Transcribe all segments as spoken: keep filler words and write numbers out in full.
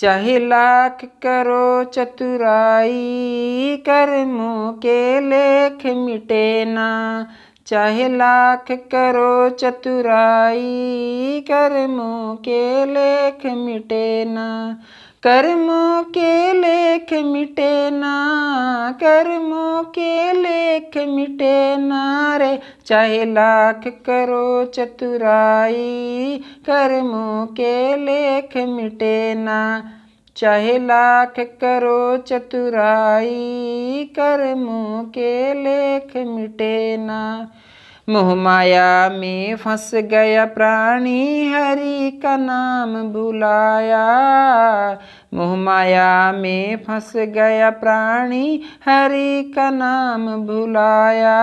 चाहे लाख करो चतुराई कर्मों के लेख मिटे ना, चाहे लाख करो चतुराई कर्मों के लेख मिटे ना, कर्मों के लेख मिटे ना, कर्मों के लेख मिटे ना रे। चाहे लाख करो चतुराई कर्मों के लेख मिटे ना, चाहे लाख करो चतुराई कर्मों के लेख मिटे ना। मोह माया में फंस गया प्राणी हरि का नाम भुलाया, मोह माया में फंस गया प्राणी हरि का नाम भुलाया।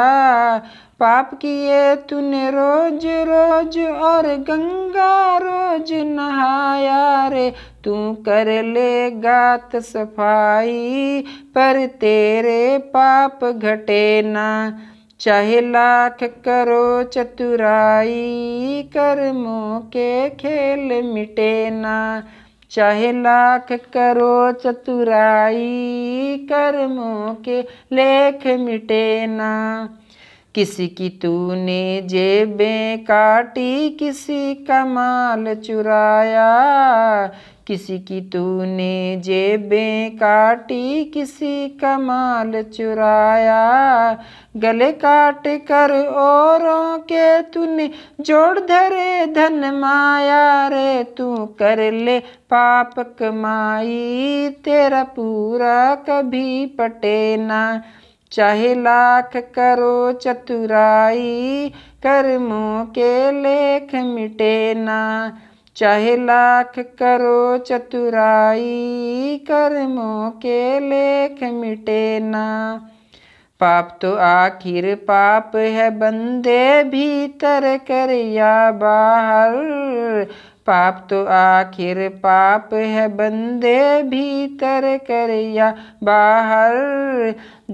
पाप किए तूने रोज रोज और गंगा रोज नहाया रे। तू कर लेगा तो सफाई पर तेरे पाप घटे ना, चाहे लाख करो चतुराई कर्मों के खेल मिटे ना, चाहे लाख करो चतुराई कर्मों के लेख मिटे ना। किसी की तूने जेबें काटी किसी का माल चुराया, किसी की तूने जेबें काटी किसी का माल चुराया। गले काट कर औरों के तूने जोड़ धरे धन माया रे। तू कर ले पाप कमाई तेरा पूरा कभी पटे ना, चाहे लाख करो चतुराई कर्मों के लेख मिटे ना, चाहे लाख करो चतुराई कर्मों के लेख मिटे ना। पाप तो आखिर पाप है बंदे भीतर कर या बाहर, पाप तो आखिर पाप है बंदे भीतर कर या बाहर।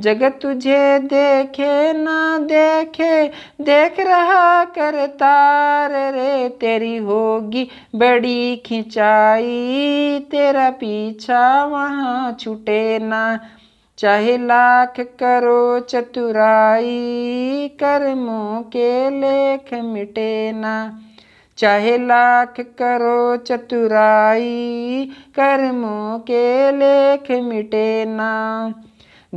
जगत तुझे देखे ना देखे देख रहा करता रे। तेरी होगी बड़ी खिंचाई तेरा पीछा वहाँ छूटे ना, चाहे लाख करो चतुराई कर्मों के लेख मिटे ना, चाहे लाख करो चतुराई कर्मों के लेख मिटे ना।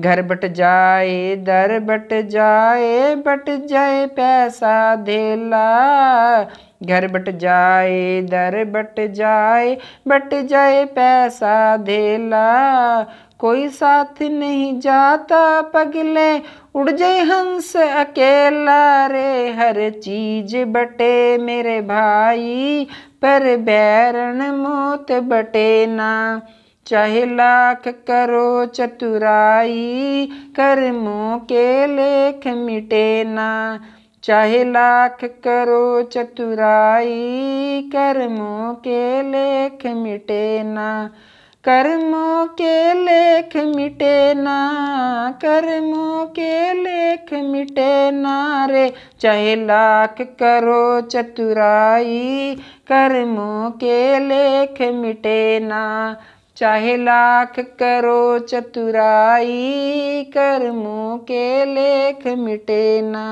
घर बट जाए दर बट जाए बट जाए पैसा धेला, घर बट जाए दर बट जाए बट जाए पैसा धेला। कोई साथ नहीं जाता पगले उड़ जाए हंस अकेला रे। हर चीज बटे मेरे भाई पर बैरन मौत बटे ना, चाहे लाख करो चतुराई कर्मों के लेख मिटे ना, चाहे लाख करो चतुराई कर्मों के लेख मिटे ना, कर्मों के लेख मिटे ना, कर्मों के लेख मिटे ना रे। चाहे लाख करो चतुराई कर्मों के लेख मिटे ना, चाहे लाख करो चतुराई कर्मों के लेख मिटे ना।